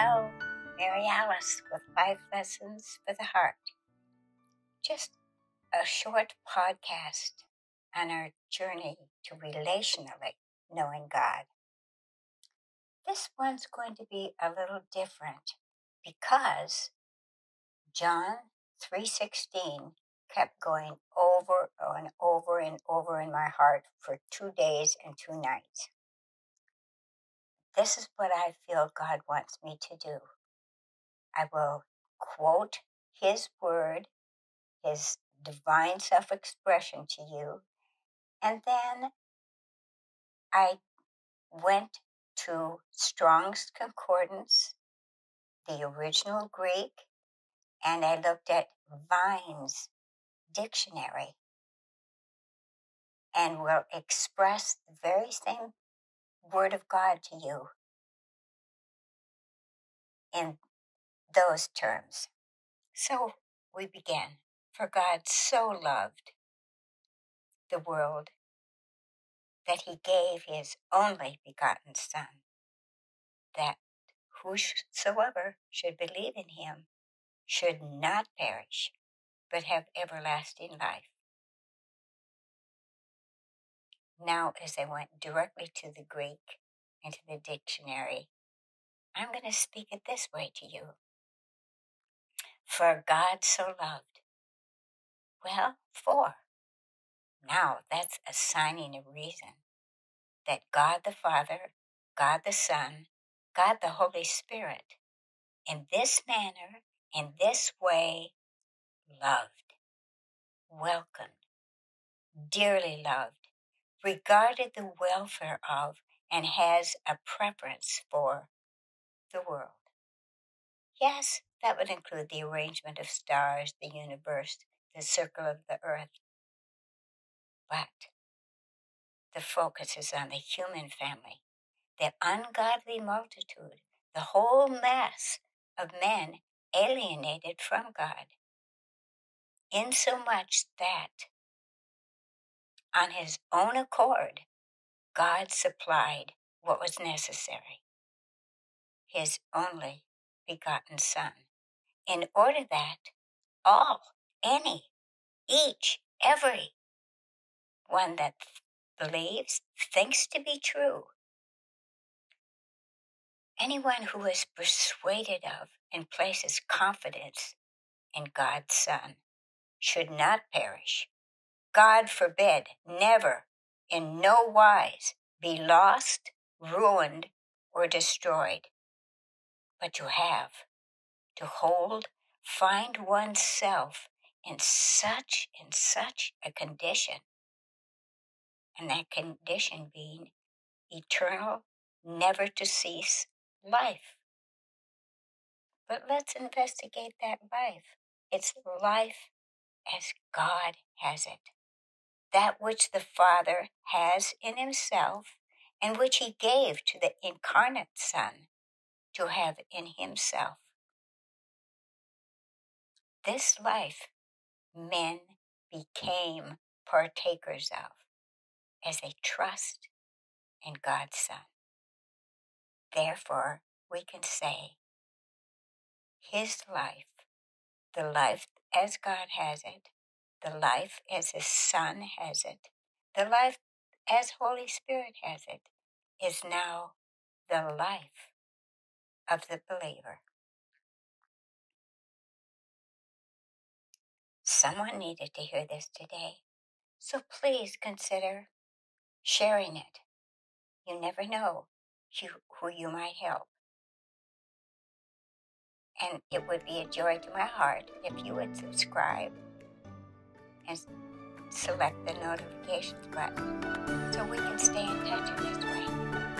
Hello, Mary Alice with Life Lessons for the Heart. Just a short podcast on our journey to relationally knowing God. This one's going to be a little different because John 3:16 kept going over and over and over in my heart for 2 days and 2 nights. This is what I feel God wants me to do. I will quote His word, His divine self-expression to you. And then I went to Strong's Concordance, the original Greek, and I looked at Vine's dictionary and will express the very same Word of God to you in those terms. So we begin. For God so loved the world that He gave His only begotten Son, that whosoever should believe in Him should not perish, but have everlasting life. Now, as I went directly to the Greek and to the dictionary, I'm going to speak it this way to you. For God so loved. Well, for. Now, that's assigning a reason that God the Father, God the Son, God the Holy Spirit, in this manner, in this way, loved, welcomed, dearly loved, regarded the welfare of, and has a preference for, the world. Yes, that would include the arrangement of stars, the universe, the circle of the earth. But the focus is on the human family, the ungodly multitude, the whole mass of men alienated from God, insomuch that on His own accord, God supplied what was necessary, His only begotten Son, in order that all, any, each, every one that believes, thinks to be true, anyone who is persuaded of and places confidence in God's Son should not perish. God forbid, never, in no wise, be lost, ruined, or destroyed. But to have, to hold, find oneself in such a condition, and that condition being eternal, never to cease life. But let's investigate that life. It's life as God has it. That which the Father has in Himself and which He gave to the incarnate Son to have in Himself. This life men became partakers of as they trust in God's Son. Therefore, we can say, His life, the life as God has it, the life as His Son has it, the life as Holy Spirit has it, is now the life of the believer. Someone needed to hear this today, so please consider sharing it. You never know who you might help. And it would be a joy to my heart if you would subscribe and select the notifications button so we can stay in touch in this way.